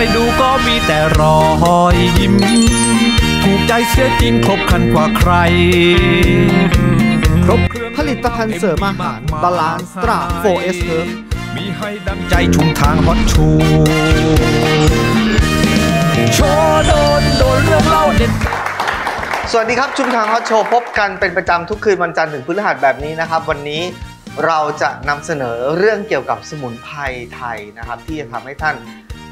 รดูก็มีแต่รอยยิ้มถูกใจเสียจริงครบครันกว่าใครครบผลิตภัณฑ์เสริมอาหารบาลานซ์ตรา 4S มีให้ดังใจชุมทางฮอตชูโชว์โดนเรื่องเล่าเด็ดสวัสดีครับชุมทางฮอตโชว์พบกันเป็นประจำทุกคืนวันจันทร์ถึงพฤหัสแบบนี้นะครับวันนี้เราจะนำเสนอเรื่องเกี่ยวกับสมุนไพรไทยนะครับที่จะทำให้ท่าน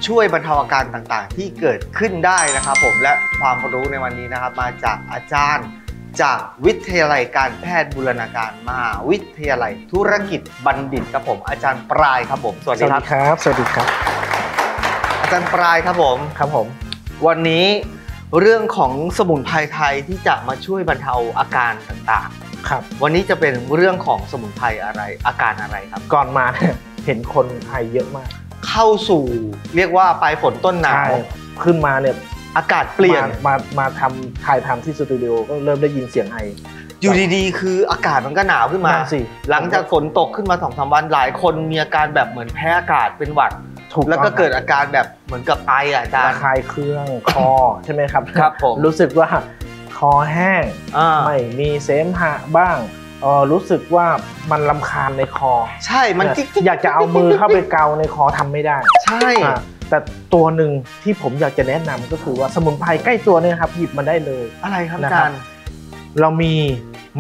ช่วยบรรเทาอาการต่างๆที่เกิดขึ้นได้นะครับผมและความรู้ในวันนี้นะครับมาจากอาจารย์จากวิทยาลัยการแพทย์บูรณาการมหาวิทยาลัยธุรกิจบัณฑิตครับผมอาจารย์ปรายครับผมสวัสดีครับสวัสดีครับอาจารย์ปรายครับผมวันนี้เรื่องของสมุนไพรไทยที่จะมาช่วยบรรเทาอาการต่างๆครับวันนี้จะเป็นเรื่องของสมุนไพรอะไรอาการอะไรครับก่อนมาเห็นคนไทยเยอะมากเข้าสู่เรียกว่าปลายฝนต้นหนาวขึ้นมาเนี่ยอากาศเปลี่ยนมาทำถ่ายทำที่สตูดิโอก็เริ่มได้ยินเสียงไออยู่ดีๆคืออากาศมันก็หนาวขึ้นมาหลังจากฝนตกขึ้นมา2-3วันหลายคนมีอาการแบบเหมือนแพ้อากาศเป็นหวัดแล้วก็เกิดอาการแบบเหมือนกับไออาจารย์ระคายเคืองคอใช่ไหมครับครับผมรู้สึกว่าคอแห้งไม่มีเสมหะบ้างรู้สึกว่ามันรำคาญในคอใช่มันอยากจะเอามือเข้าไปเกาในคอทำไม่ได้ใช่แต่ตัวหนึ่งที่ผมอยากจะแนะนำก็คือว่าสมุนไพรใกล้ตัวเนี่ยครับหยิบมาได้เลยอะไรครับอาจารย์เรามี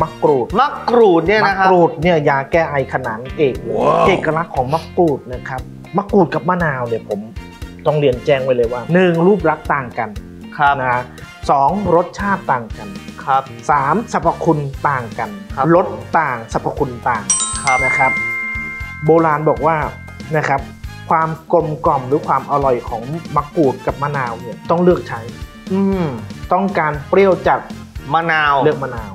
มะกรูดเนี่ยนะครับมะกรูดเนี่ยยาแก้ไอขนานเอกเอกลักษณ์ของมะกรูดนะครับมะกรูดกับมะนาวเนี่ยผมต้องเรียนแจ้งไว้เลยว่า1รูปลักษณ์ต่างกันนะ2รสชาติต่างกันครับ3สรรพคุณต่างกันรสต่างสรรพคุณต่างนะครับโบราณบอกว่านะครับความกลมกล่อมหรือความอร่อยของมะกรูดกับมะนาวเนี่ยต้องเลือกใช้ต้องการเปรี้ยวจัดมะนาวเลือกมะนาว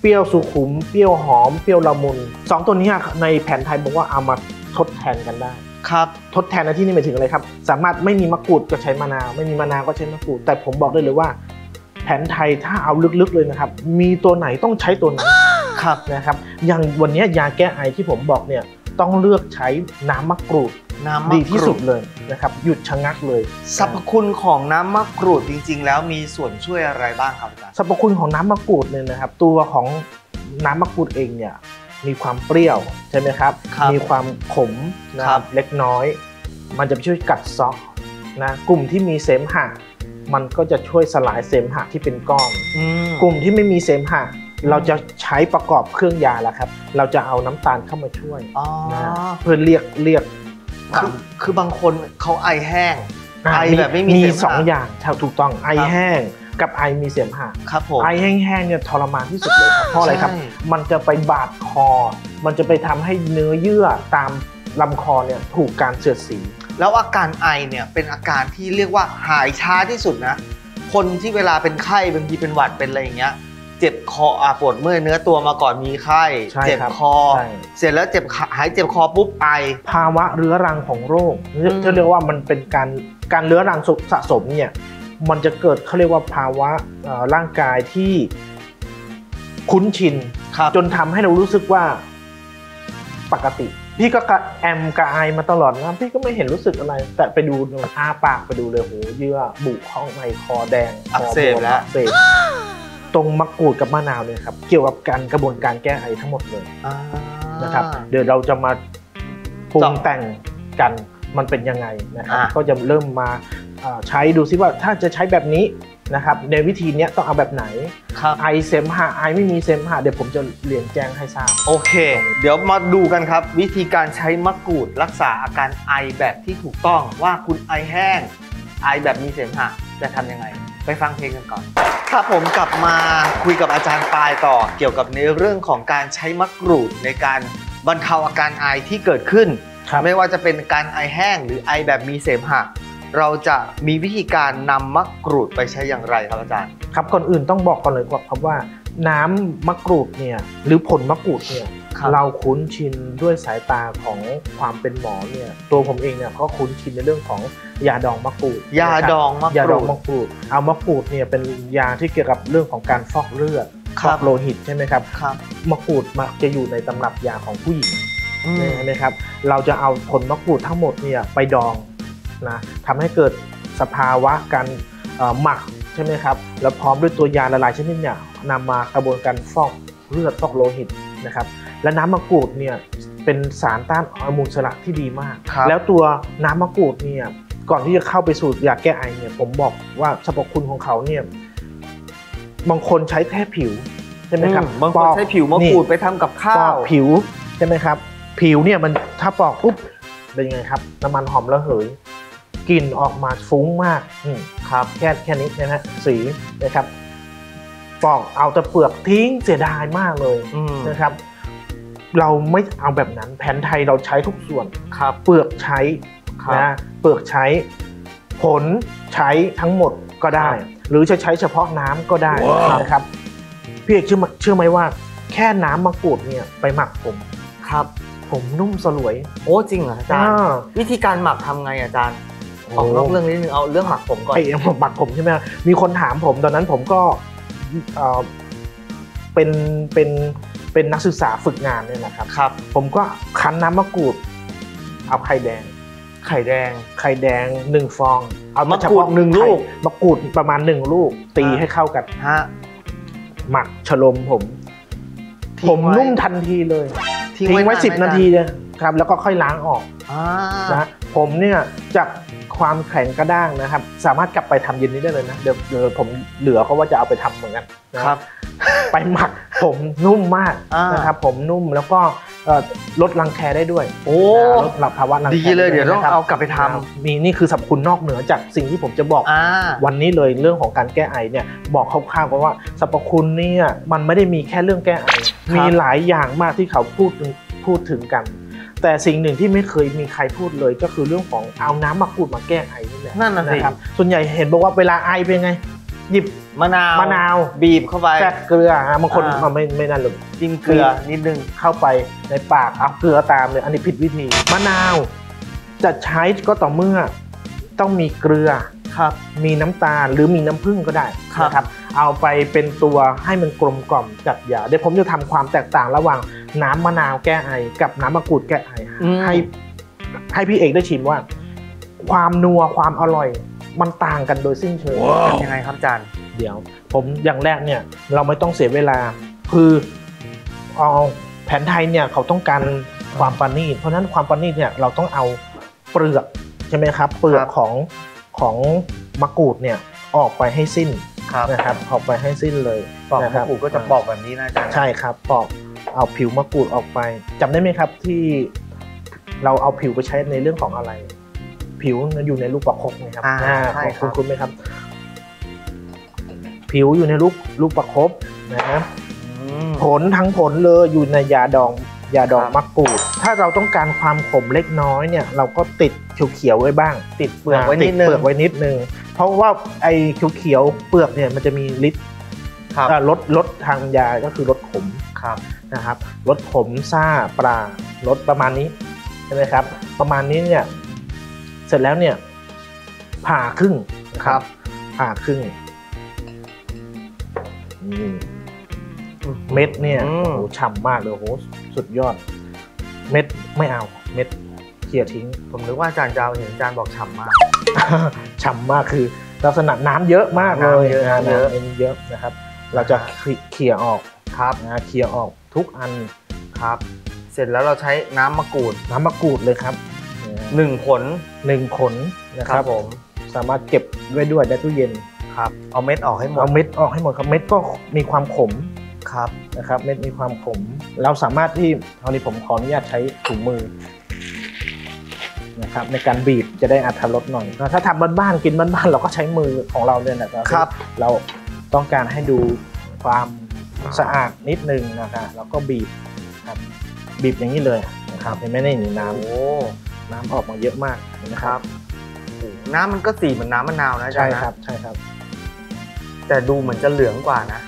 เปรี้ยวสุขุมเปรี้ยวหอมเปรี้ยวละมุนสองตัวนี้ในแผนไทยบอกว่าเอามาทดแทนกันได้ครับทดแทนในที่นี่หมายถึงอะไรครับสามารถไม่มีมะกรูดก็ใช้มะนาวไม่มีมะนาวก็ใช้มะกรูดแต่ผมบอกได้เลยว่าแผนไทยถ้าเอาลึกๆเลยนะครับมีตัวไหนต้องใช้ตัวนั้นครับนะครับอย่างวันนี้ยาแก้ไอที่ผมบอกเนี่ยต้องเลือกใช้น้ำมะกรูดดีที่สุดเลยนะครับหยุดชะงักเลยสรรพคุณของน้ำมะกรูดจริงๆแล้วมีส่วนช่วยอะไรบ้างครับอาจารย์สรรพคุณของน้ำมะกรูดเนี่ยนะครับตัวของน้ำมะกรูดเองเนี่ยมีความเปรี้ยวใช่ไหมครับมีความขมนะครับเล็กน้อยมันจะช่วยกัดเซาะนะกลุ่มที่มีเสมหะมันก็จะช่วยสลายเสมหะที่เป็นก้อนกลุ่มที่ไม่มีเสมหะเราจะใช้ประกอบเครื่องยาแล้วครับเราจะเอาน้ำตาลเข้ามาช่วยนะเพื่อเรียกคือบางคนเขาไอแห้งไอแบบไม่มีสองอย่างถูกต้องไอแห้งกับไอมีเสมหะครับผมไอแห้งๆเนี่ยทรมานที่สุดเลยครับเพราะอะไรครับมันจะไปบาดคอมันจะไปทำให้เนื้อเยื่อตามลำคอเนี่ยถูกการเสียดสีแล้วอาการไอเนี่ยเป็นอาการที่เรียกว่าหายช้าที่สุดนะคนที่เวลาเป็นไข้บางทีเป็นหวัดเป็นอะไรอย่างเงี้ยเจ็บคอปวดเมื่อยเนื้อตัวมาก่อนมีไข้เจ็บคอเสร็จแล้วเจ็บหายเจ็บคอปุ๊บไอภาวะเรื้อรังของโรคจะเรียกว่ามันเป็นการเรื้อรังสะสมเนี่ยมันจะเกิดเขาเรียกว่าภาวะร่างกายที่คุ้นชินจนทำให้เรารู้สึกว่าปกติพี่ก็แอมกระไอมาตลอดนะพี่ก็ไม่เห็นรู้สึกอะไรแต่ไปดูอ้าปากไปดูเลยโหเยื่อบุข้องในคอแดงอักเสบแล้วตรงมะกรูดกับมะนาวเนี่ยครับเกี่ยวกับการกระบวนการแก้ไอทั้งหมดเลยนะครับเดี๋ยวเราจะมาปรุงแต่งกันมันเป็นยังไงนะครับก็จะเริ่มมาใช้ดูซิว่าถ้าจะใช้แบบนี้นะครับในวิธีนี้ต้องเอาแบบไหนไอเสมหะไอไม่มีเสมหะเดี๋ยวผมจะเรียนแจ้งให้ทราบโอเคเดี๋ยวมาดูกันครับวิธีการใช้มะกรูดรักษาอาการไอแบบที่ถูกต้องว่าคุณไอแห้งไอแบบมีเสมหะจะทำยังไงไปฟังเพลงกันก่อนครับผมกลับมาคุยกับอาจารย์ปรายต่อเกี่ยวกับในเรื่องของการใช้มะกรูดในการบรรเทาอาการไอที่เกิดขึ้นไม่ว่าจะเป็นการไอแห้งหรือไอแบบมีเสมหะเราจะมีวิธีการนำมะกรูดไปใช้อย่างไรครับอาจารย์ครับก่อนอื่นต้องบอกก่อนเลยครับว่าน้ำมะกรูดเนี่ยหรือผลมะกรูดเนี่ยเราคุ้นชินด้วยสายตาของความเป็นหมอเนี่ยตัวผมเองเนี่ยก็คุ้นชินในเรื่องของยาดองมะกรูดยาดองมะกรูดเอามะกรูดเนี่ยเป็นยาที่เกี่ยวกับเรื่องของการฟอกเลือดฟอกโลหิตใช่ไหมครับมะกรูดมักจะอยู่ในตำรับยาของผู้หญิงนะครับเราจะเอาผลมะกรูดทั้งหมดเนี่ยไปดอง นะทำให้เกิดสภาวะการหมักใช่ไหมครับแล้วพร้อมด้วยตัวยาละลายชนิดเนี่ยนำมากระบวนการฟอกเลือดฟอกโลหิตนะครับและน้ำมะกรูดเนี่ยเป็นสารต้านอนุมูลอิสระที่ดีมากแล้วตัวน้ำมะกรูดเนี่ยก่อนที่จะเข้าไปสู่ยาแก้ไอเนี่ยผมบอกว่าสรรพคุณของเขาเนี่ยบางคนใช้แค่ผิวใช่ไหมครับบางคนใช้ผิวมะกรูดไปทำกับข้าวผิวใช่ไหมครับผิวเนี่ยมันถ้าปอกปุ๊บเป็นยังไงครับน้ำมันหอมระเหยกลิ่นออกมาฟุ้งมากครับแค่นี้นะฮะสีนะครับปอกเอาแต่เปลือกทิ้งเสียดายมากเลยนะครับเราไม่เอาแบบนั้นแผนไทยเราใช้ทุกส่วนครับเปลือกใช้นะเปลือกใช้ผลใช้ทั้งหมดก็ได้หรือจะใช้เฉพาะน้ำก็ได้นะครับพี่เอกเชื่อไหมว่าแค่น้ำมะกรูดเนี่ยไปหมักผมครับผมนุ่มสลวยโอ้จริงเหรออาจารย์วิธีการหมักทำไงอาจารย์ออกนอกเรื่องนิดนึงเอาเรื่องหมักผมก่อนไอ้ผมหมักผมใช่ไหมมีคนถามผมตอนนั้นผมก็เป็นนักศึกษาฝึกงานเนี่ยนะครับครับผมก็คั้นน้ำมะกรูดเอาไข่แดง1ฟองเอามะกรูด1ลูกมะกรูดประมาณ1ลูกตีให้เข้ากันฮะหมักชโลมผมนุ่มทันทีเลยทิ้งไว้10นาทีนะครับแล้วก็ค่อยล้างออกนะผมเนี่ยจากความแข็งกระด้างนะครับสามารถกลับไปทำเย็นนี้ได้เลยนะเดี๋ยวผมเหลือเขาว่าจะเอาไปทำเหมือนกันนะครับไปหมักผมนุ่มมากนะครับผมนุ่มแล้วก็ลดรังแคได้ด้วยโอ้ลดภาวะรังแคดีเลยเดี๋ยวต้องเอากลับไปทำมีนี่คือสรรพคุณนอกเหนือจากสิ่งที่ผมจะบอกวันนี้เลยเรื่องของการแก้ไอเนี่ยบอกคร่าวๆกันว่าสรรพคุณเนี่ยมันไม่ได้มีแค่เรื่องแก้ไอมีหลายอย่างมากที่เขาพูดถึงกันแต่สิ่งหนึ่งที่ไม่เคยมีใครพูดเลยก็คือเรื่องของเอาน้ำมะกรูดมาแก้ไอนี่แหละนั่นนะครับส่วนใหญ่เห็นบอกว่าเวลาไอเป็นไงหยิบมะนาวบีบเข้าไปแทรกเกลือบางคนมันไม่นั่นหรอกจิ้มเกลือนิดนึงเข้าไปในปากเอาเกลือตามเลยอันนี้ผิดวิธีมะนาวจะใช้ก็ต่อเมื่อต้องมีเกลือครับมีน้ำตาลหรือมีน้ำผึ้งก็ได้นะครับเอาไปเป็นตัวให้มันกลมกล่อมจัดยาเดี๋ยวผมจะทำความแตกต่างระหว่างน้ำมะนาวแก้ไอกับน้ำมะกรูดแก้ไอให้พี่เอกได้ชิมว่าความนัวความอร่อยมันต่างกันโดยสิ้นเชิงยังไงครับอาจารย์เดี๋ยวผมอย่างแรกเนี่ยเราไม่ต้องเสียเวลาคือเอาแผนไทยเนี่ยเขาต้องการความปานีเพราะฉะนั้นความปานีเนี่ยเราต้องเอาเปลือกใช่ไหมครับเปลือกของมะกรูดเนี่ยออกไปให้สิ้นนะครับออกไปให้สิ้นเลยปอกมะกรูดก็จะปอกแบบนี้นะอาจารย์ใช่ครับปอกเอาผิวมะกรูดออกไปจำได้ไหมครับที่เราเอาผิวไปใช้ในเรื่องของอะไรผิวอยู่ในลูกประคบนะครับคุณไหมครับผิวอยู่ในลูกประคบนะผลทั้งผลเลยอยู่ในยาดองมะกรูดถ้าเราต้องการความขมเล็กน้อยเนี่ยเราก็ติดเขียวๆไว้บ้างติดเปลือกไว้นิดนึงเพราะว่าไอ้เขียวๆเปลือกเนี่ยมันจะมีฤทธิ์ลดทางยาก็คือลดขมนะครับลดขมซ่าปลาลดประมาณนี้ใช่ไหมครับประมาณนี้เนี่ยเสร็จแล้วเนี่ยผ่าครึ่งครับผ่าครึ่งเม็ดเนี่ยโอ้โหฉ่ำมากเลยโอ้โหสุดยอดเม็ดไม่เอาเม็ดเขี่ยทิ้งผมนึกว่าอาจารย์จะเอาเห็นอาจารย์บอกฉ่ำมากฉ่ำมากคือลักษณะน้ำเยอะมากเลยน้ำเยอะนะครับเราจะเขี่ยออกครับนะเขี่ยออกทุกอันครับเสร็จแล้วเราใช้น้ำมะกรูดเลยครับหนึ่งผลนะครับผมสามารถเก็บไว้ด้วยในตู้เย็นครับเอาเม็ดออกให้หมดครับเม็ดก็มีความขมครับนะครับเม็ดมีความขมเราสามารถที่ตอนนี้ผมขออนุญาตใช้ถุงมือนะครับในการบีบจะได้อรรถรสหน่อยถ้าทำบ้านๆกินบ้านๆเราก็ใช้มือของเราเนี่ยนะครับเราต้องการให้ดูความสะอาดนิดนึงนะครับแล้วก็บีบครับบีบอย่างนี้เลยนะครับเห็นไหมนี่น้ำโอ้น้ำออกมาเยอะมากนะครับน้ำมันก็สีเหมือนน้ำมะนาวนะใช่ครับใช่ครับแต่ดูเหมือนจะเหลืองกว่านะ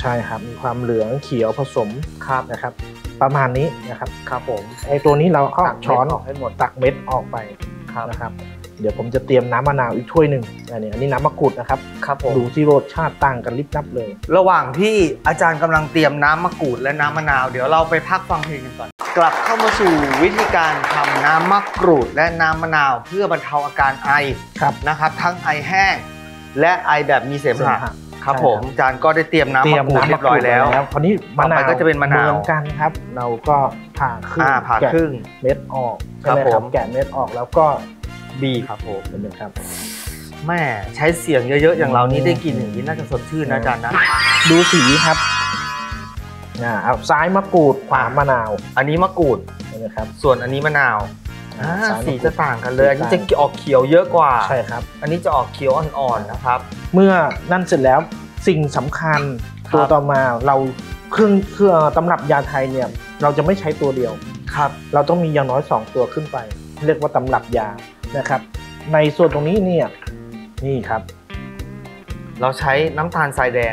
ใช่ครับมีความเหลืองเขียวผสมครับนะครับประมาณนี้นะครับครับผมไอตัวนี้เราก็ช้อนออกให้หมดตักเม็ดออกไปครับนะครับเดี๋ยวผมจะเตรียมน้ำมะนาวอีกถ้วยหนึ่งอันนี้น้ำมะกรูดนะครับครับผมดูที่รสชาติต่างกันลิบลับเลยระหว่างที่อาจารย์กำลังเตรียมน้ำมะกรูดและน้ำมะนาวเดี๋ยวเราไปพักฟังเพลงกันก่อน กลับเข้ามาสู่วิธีการทำน้ำมะกรูดและน้ำมะนาวเพื่อบรรเทาอาการไอนะครับทั้งไอแห้งและไอแบบมีเสมหะครับผมอาจารย์ก็ได้เตรียมน้ำมะกรูดเรียบร้อยแล้วคราวนี้มะนาวก็จะเป็นมะนาวกันครับเราก็ผ่าครึ่งเม็ดออกครับผมแกะเม็ดออกแล้วก็บีครับผมเป็นยังครับแม่ใช้เสียงเยอะๆอย่างเรานี้ได้กินอย่างนี้น่าจะสดชื่นนะอาจารย์นะดูสีครับเอาซ้ายมะกรูดขวามะนาวอันนี้มะกรูดนะครับส่วนอันนี้มะนาวสีจะต่างกันเลยอันนี้จะออกเขียวเยอะกว่าใช่ครับอันนี้จะออกเขียวอ่อนๆนะครับเมื่อนั่นเสร็จแล้วสิ่งสำคัญตัวต่อมาเราเครื่องตำรับยาไทยเนี่ยเราจะไม่ใช้ตัวเดียวครับเราต้องมีอย่างน้อย2ตัวขึ้นไปเรียกว่าตำรับยานะครับในส่วนตรงนี้เนี่ยนี่ครับเราใช้น้ำตาลทรายแดง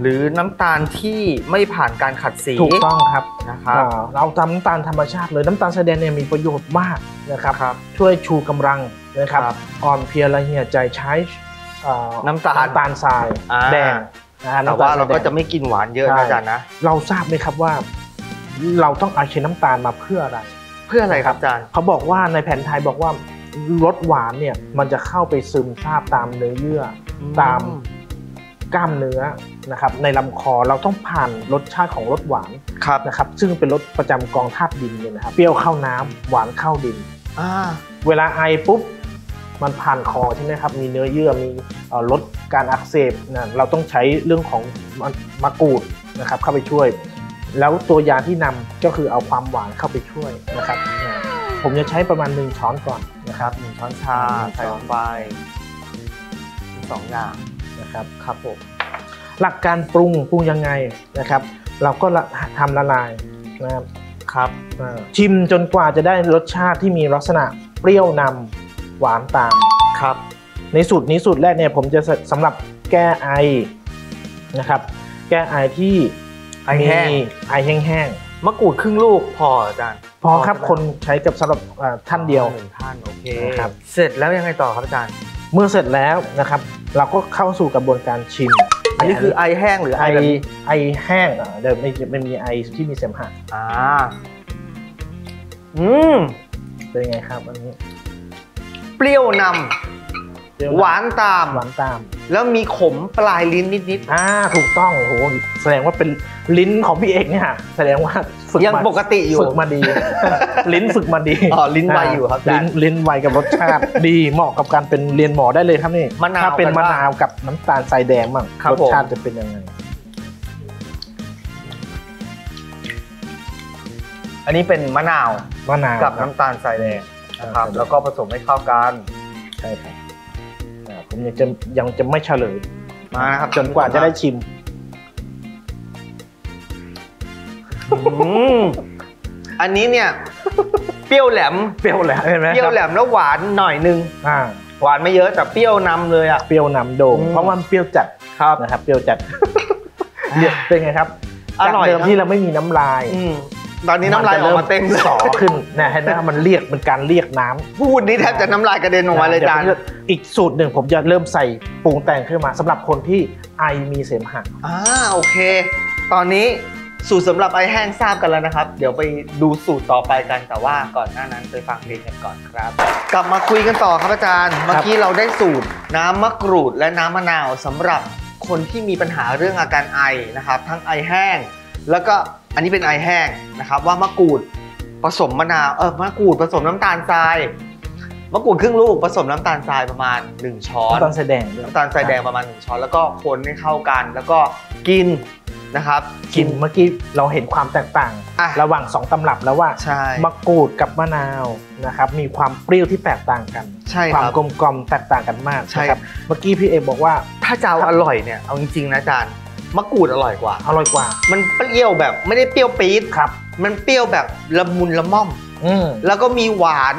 หรือน้ำตาลที่ไม่ผ่านการขัดสีถูกต้องครับนะครับเราทำน้ำตาลธรรมชาติเลยน้ำตาลทรายแดงเนี่ยมีประโยชน์มากนะครับช่วยชูกำลังนะครับอ่อนเพลียละเหี่ยใจใช้น้ำตาลทรายแดงนะแต่ว่าเราก็จะไม่กินหวานเยอะนะอาจารย์นะเราทราบไหมครับว่าเราต้องเอาใช้น้ำตาลมาเพื่ออะไรครับอาจารย์เขาบอกว่าในแผนไทยบอกว่ารสหวานเนี่ยมันจะเข้าไปซึมซาบตามเนื้อเยื่อตามกล้ามเนื้อนะครับในลำคอเราต้องผ่านรสชาติของรสหวานนะครับซึ่งเป็นรสประจำกองธาตุดินเนี่ยนะครับเปรี้ยวเข้าน้ำหวานเข้าดินเวลาไอปุ๊บมันผ่านคอใช่ไหมครับมีเนื้อเยื่อมีลดการอักเสบนะเราต้องใช้เรื่องของมะกรูดนะครับเข้าไปช่วยแล้วตัวยาที่นำก็คือเอาความหวานเข้าไปช่วยนะครับผมจะใช้ประมาณ1ช้อนก่อนนะครับ1ช้อนชาใส่ลงไป2อย่างนะครับผมหลักการปรุงยังไงนะครับเราก็ทำละลายนะครับชิมจนกว่าจะได้รสชาติที่มีลักษณะเปรี้ยวนำหวานตามครับในสูตรนี้สูตรแรกเนี่ยผมจะสำหรับแก้ไอนะครับแก้ไอที่มีไอแห้งๆมะกรูดครึ่งลูกพออาจารย์พอครับคนใช้กับสำหรับท่านเดียวท่านโอเคครับเสร็จแล้วยังไงต่อครับอาจารย์เมื่อเสร็จแล้วนะครับเราก็เข้าสู่กระบวนการชิมอันนี้คือไอแห้งหรือไอแห้งเดี๋ยวไม่มีไอที่มีเสมหะเป็นไงครับอันนี้เปรี้ยวนำหวานตามแล้วมีขมปลายลิ้นนิดๆถูกต้องโอ้โหแสดงว่าเป็นลิ้นของพี่เอกเนี่ยแสดงว่าฝึกยังปกติอยู่ฝึกมาดีลิ้นฝึกมาดีลิ้นไวอยู่ครับลิ้นไวกับรสชาติดีเหมาะกับการเป็นเรียนหมอได้เลยครับนี่ถ้าเป็นมะนาวกับน้ำตาลทรายแดงบ้างรสชาติจะเป็นยังไงอันนี้เป็นมะนาวกับน้ำตาลทรายแดงนะครับแล้วก็ผสมให้เข้ากันใช่ครับผมยังจะไม่เฉลยมาครับจนกว่าจะได้ชิมอันนี้เนี่ยเปรี้ยวแหลมแล้วหวานหน่อยนึงหวานไม่เยอะแต่เปรี้ยวนำเลยอ่ะเปรี้ยวนำโด่งเพราะมันเปรี้ยวจัดครับนะครับเปรี้ยวจัดเป็นไงครับจากเดิมที่เราไม่มีน้ำลายตอนนี้น้ำลายออกมาเต็มสอขึ้นนะฮะนะมันเรียกเป็นการเรียกน้ำพูดนี้แทบจะน้ำลายกระเด็นออกมาเลยจานอีกสูตรหนึ่งผมจะเริ่มใส่ปรุงแต่งขึ้นมาสำหรับคนที่ไอมีเสมหะโอเคตอนนี้สูตรสำหรับไอแห้งทราบกันแล้วนะครับเดี๋ยวไปดูสูตรต่อไปกันแต่ว่าก่อนหน้านั้นไปฟังเพลงกันก่อนครับกลับมาคุยกันต่อครับอาจารย์เมื่อกี้เราได้สูตรน้ำมะกรูดและน้ำมะนาวสำหรับคนที่มีปัญหาเรื่องอาการไอนะครับทั้งไอแห้งแล้วก็อันนี้เป็นไอแห้งนะครับว่ามะกรูดผสมมะนาวมะกรูดผสมน้ำตาลทรายมะกรูดครึ่งลูกผสมน้ำตาลทรายประมาณ1ช้อนน้ำตาลทรายแดงประมาณ1ช้อนแล้วก็คนให้เข้ากันแล้วก็กินนะครับกินเมื่อกี้เราเห็นความแตกต่างระหว่าง2ตำรับแล้วว่ามะกรูดกับมะนาวนะครับมีความเปรี้ยวที่แตกต่างกันความกลมกล่อมแตกต่างกันมากใช่ครับเมื่อกี้พี่เอบอกว่าถ้าจะอร่อยเนี่ยเอาจริงๆนะอาจารย์มะกรูดอร่อยกว่ามันเปรี้ยวแบบไม่ได้เปรี้ยวปี๊ดครับมันเปรี้ยวแบบละมุนละม่อมแล้วก็มีหวาน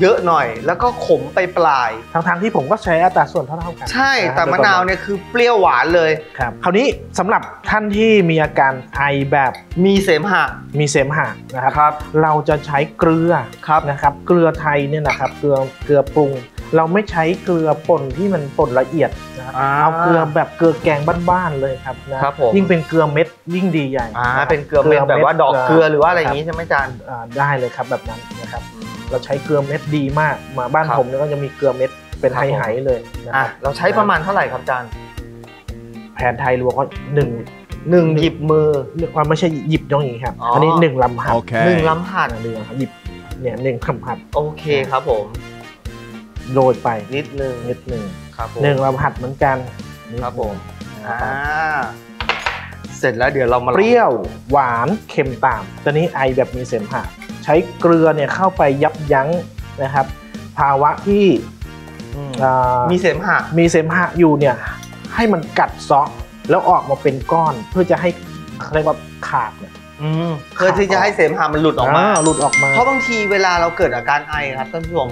เยอะหน่อยแล้วก็ขมไปปลายทั้งที่ผมก็ใช้อัตราส่วนเท่าๆกันใช่แต่มะนาวเนี่ยคือเปรี้ยวหวานเลยครับคราวนี้สำหรับท่านที่มีอาการไอแบบมีเสมหะนะครับเราจะใช้เกลือนะครับเกลือไทยเนี่ยนะครับเกลือปรุง เราไม่ใช้เกลือป่นที่มันป่นละเอียดนะเอาเกลือแบบเกลือแกงบ้านๆเลยครับนะครับผมยิ่งเป็นเกลือเม็ดยิ่งดีใหญ่เป็นเกลือเม็ดแบบว่าดอกเกลือหรือว่าอะไรอย่างนี้ใช่ไหมอาจารย์ได้เลยครับแบบนั้นนะครับเราใช้เกลือเม็ดดีมากมาบ้านผมเนี่ยก็จะมีเกลือเม็ดเป็นไฮๆเลยนะครับเราใช้ประมาณเท่าไหร่ครับอาจารย์แผนไทยรวมก็หนึ่งหยิบมือความไม่ใช่หยิบน้องอย่างนี้ครับอันนี้1ลำหัดหยิบเนี่ย1ลำหัดโอเคครับผมโรยไปนิดนึงครับผม1ลำหัดเหมือนกันครับผมเสร็จแล้วเดี๋ยวเรามาเปรี้ยวหวานเค็มตามตอนนี้ไอแบบมีเสมหะใช้เกลือเนี่ยเข้าไปยับยั้งนะครับภาวะที่มีเสมหะอยู่เนี่ยให้มันกัดเซาะแล้วออกมาเป็นก้อนเพื่อจะให้เรียกว่าขาดเนี่ยเพื่อที่จะให้เสมหะมันหลุดออกมาเพราะบางทีเวลาเราเกิดอาการไอครับท่านผู้ชม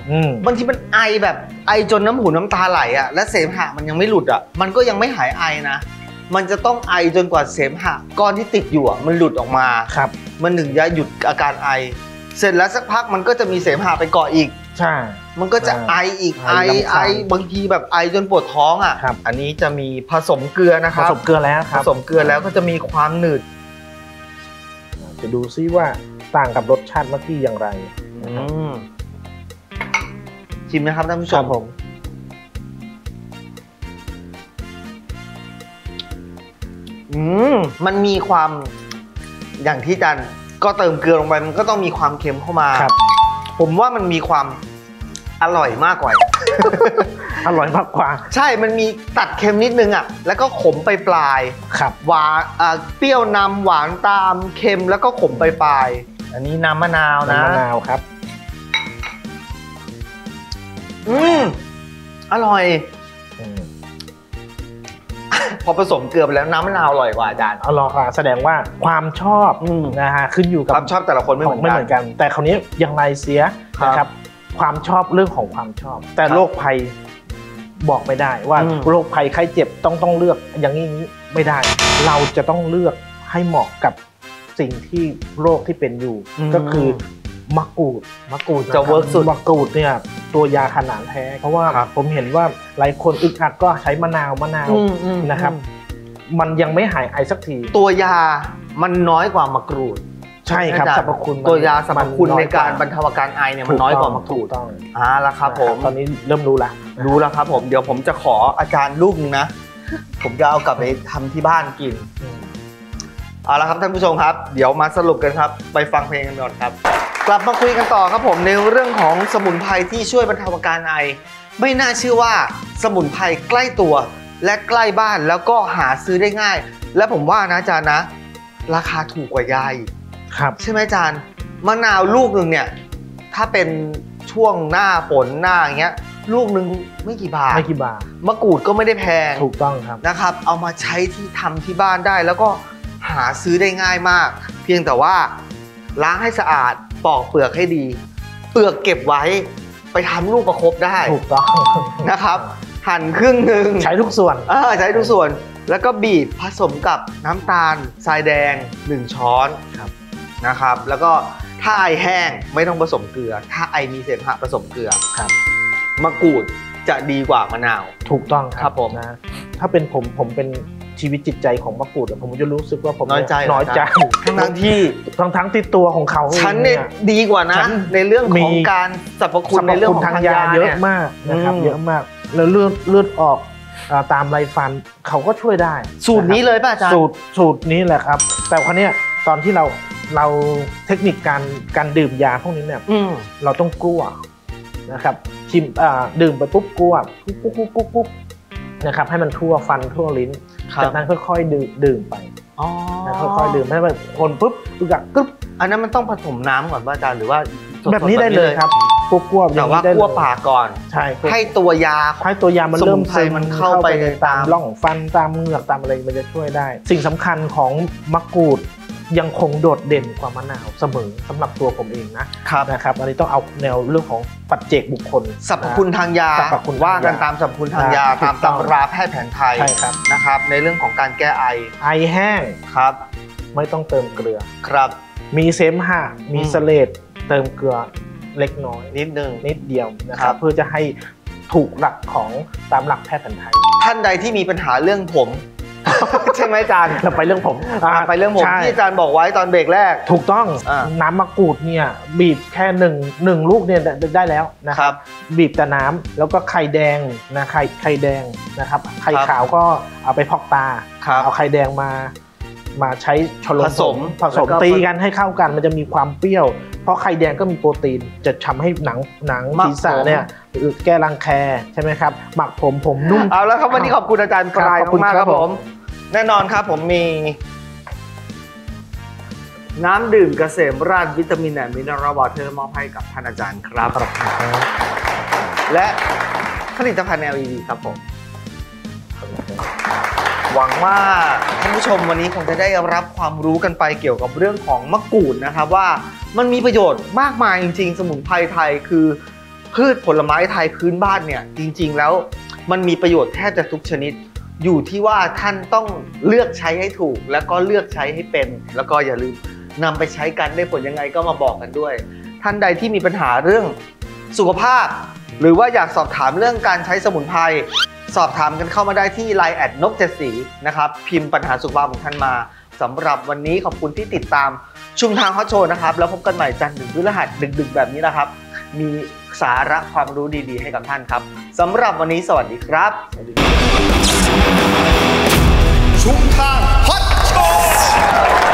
บางทีมันไอแบบไอจนน้ำหูน้ำตาไหลอ่ะและเสมหะมันยังไม่หลุดอ่ะมันก็ยังไม่หายไอนะมันจะต้องไอจนกว่าเสมหะก้อนที่ติดอยู่อ่ะมันหลุดออกมาครับมันถึงจะหยุดอาการไอเสร็จแล้วสักพักมันก็จะมีเสมหะไปเกาะอีกใช่มันก็จะไออีกไอบางทีแบบไอจนปวดท้องอ่ะอันนี้จะมีผสมเกลือนะครับผสมเกลือแล้วก็จะมีความหนืดจะดูซิว่าต่างกับรสชาติเมื่อกี้อย่างไรชิมนะครับท่านผู้ชมมันมีความอย่างที่จันก็เติมเกลือลงไปมันก็ต้องมีความเค็มเข้ามาผมว่ามันมีความอร่อยมากกว่าใช่มันมีตัดเค็มนิดนึงอ่ะแล้วก็ขมไปปลายหวานเปรี้ยวนำหวานตามเค็มแล้วก็ขมไปปลายอันนี้น้ำมะนาวนะน้ำมะนาวครับอร่อยพอผสมเกลือไปแล้วน้ำมะนาวอร่อยกว่าอาจารย์อร่อยค่ะแสดงว่าความชอบนะฮะขึ้นอยู่กับความชอบแต่ละคนไม่เหมือนกันแต่คราวนี้อย่างไรเสียนะครับความชอบเรื่องของความชอบแต่โรคภัยบอกไม่ได้ว่าโรคภัยไข้เจ็บต้องเลือกอย่างนี้ไม่ได้เราจะต้องเลือกให้เหมาะกับสิ่งที่โรคที่เป็นอยู่ก็คือมะกรูดจะเวิร์กสุดมะกรูดเนี่ยตัวยาขนาดแท้เพราะว่าผมเห็นว่าหลายคนอึดอัดก็ใช้มะนาวนะครับมันยังไม่หายไอสักทีตัวยามันน้อยกว่ามะกรูดใช่ครับสรรพคุณตัวยาสรรพคุณในการบรรเทาอาการไอเนี่ยมันน้อยกว่ามะกรูดต้องละครับผมตอนนี้เริ่มรู้แล้วครับผมเดี๋ยวผมจะขออาจารย์ลูกนึงนะผมจะเอากลับไปทำที่บ้านกินเอาละครับท่านผู้ชมครับเดี๋ยวมาสรุปกันครับไปฟังเพลงกันก่อนครับกลับมาคุยกันต่อครับผมในเรื่องของสมุนไพรที่ช่วยบรรเทาอาการไอไม่น่าเชื่อว่าสมุนไพรใกล้ตัวและใกล้บ้านแล้วก็หาซื้อได้ง่ายและผมว่านะอาจารย์นะราคาถูกกว่ายาอีกใช่ไหมอาจารย์มะนาวลูกหนึ่งเนี่ยถ้าเป็นช่วงหน้าฝนหน้าอย่างเงี้ยลูกหนึ่งไม่กี่บาทมะกรูดก็ไม่ได้แพงถูกต้องครับนะครับเอามาใช้ที่ทำที่บ้านได้แล้วก็หาซื้อได้ง่ายมากเพียงแต่ว่าล้างให้สะอาดปอกเปลือกให้ดีเปลือกเก็บไว้ไปทำลูกประคบได้ถูกต้องนะครับหั่นครึ่งหนึ่งใช้ทุกส่วนแล้วก็บีบผสมกับน้ำตาลทรายแดง1ช้อนนะครับแล้วก็ถ้าไอแห้งไม่ต้องผสมเกลือถ้าไอมีเสมหะผสมเกลือครับมะกรูดจะดีกว่ามะนาวถูกต้องครับผมนะถ้าเป็นผมเป็นชีวิตจิตใจของมะกรูดผมจะรู้สึกว่าผมน้อยใจทั้งที่ตัวของเขาฉันเนี่ยดีกว่านะในเรื่องของการสรรพคุณในเรื่องของทางยาเยอะมากนะครับแล้วเลือดออกตามไรฟันเขาก็ช่วยได้สูตรนี้เลยป่ะอาจารย์สูตรนี้แหละครับแต่คราวนี้ตอนที่เราเทคนิคการดื่มยาพวกนี้เนี่ยเราต้องกลัวนะครับชิมดื่มไปปุ๊บกลัวปุ๊บนะครับให้มันทั่วฟันทั่วลิ้นจากนั้นค่อยๆดื่มไปค่อยๆดื่มให้แบบคนปุ๊บอึกอักกึ๊บอันนั้นมันต้องผสมน้ำก่อนอาจารย์หรือว่าแบบนี้ได้เลยครับกลัวแต่ว่าคั่วปากก่อนใช่ให้ตัวยามันเริ่มซึมมันเข้าไปตามร่องฟันตามเหงือกตามอะไรมันจะช่วยได้สิ่งสำคัญของมะกรูดยังคงโดดเด่นกว่ามะนาวเสมอสำหรับตัวผมเองนะครับอันนี้ต้องเอาแนวเรื่องของปัจเจกบุคคลสรรพคุณทางยาว่ากันตามสรรพคุณทางยาตามตำราแพทย์แผนไทยนะครับในเรื่องของการแก้ไอแห้งครับไม่ต้องเติมเกลือครับมีเสมหะมีเสลดเติมเกลือเล็กน้อยนิดเดียวนะครับเพื่อจะให้โท ถูกหลักของตามหลักแพทย์แผนไทยท่านใดที่มีปัญหาเรื่องผม ใช่ไหมอาจารย์เราไปเรื่องผมไปเรื่องผมที่อาจารย์บอกไว้ตอนเบรกแรกถูกต้องน้ำมะกรูดเนี่ยบีบแค่หนึ่งลูกเนี่ยได้แล้วนะครับบีบแต่น้ำแล้วก็ไข่แดงนะไข่แดงนะครับไข่ขาวก็เอาไปพอกตาเอาไข่แดงมาใช้ชลผสมตีกันให้เข้ากันมันจะมีความเปรี้ยวเพราะไข่แดงก็มีโปรตีนจะทำให้หนังศีรษะเนี่ยแก้รังแคใช่ไหมครับหมักผมนุ่มเอาแล้วครับวันนี้ขอบคุณอาจารย์ปลายมากครับผมแน่นอนครับผมมีน้ำดื่มเกษมราชวิตามินและมินเนอรัลวอเตอร์มอบให้กับท่านอาจารย์ครับและผลิตภัณฑ์ LED ครับผมหวังว่าท่านผู้ชมวันนี้คงจะได้รับความรู้กันไปเกี่ยวกับเรื่องของมะกรูดนะครับว่ามันมีประโยชน์มากมายจริงๆสมุนไพรไทยคือพืชผลไม้ไทยพื้นบ้านเนี่ยจริงๆแล้วมันมีประโยชน์แทบจะทุกชนิดอยู่ที่ว่าท่านต้องเลือกใช้ให้ถูกแล้วก็เลือกใช้ให้เป็นแล้วก็อย่าลืมนำไปใช้กันได้ผลยังไงก็มาบอกกันด้วยท่านใดที่มีปัญหาเรื่องสุขภาพหรือว่าอยากสอบถามเรื่องการใช้สมุนไพรสอบถามกันเข้ามาได้ที่ LINE แอดนกเจ็ดสีนะครับพิมพ์ปัญหาสุขภาพของท่านมาสำหรับวันนี้ขอบคุณที่ติดตามชุมทางฮอตโชว์นะครับแล้วพบกันใหม่จันทร์ถึงพฤหัสดึกๆแบบนี้นะครับมีสาระความรู้ดีๆให้กับท่านครับสำหรับวันนี้สวัสดีครับชุมทางฮอตโชว์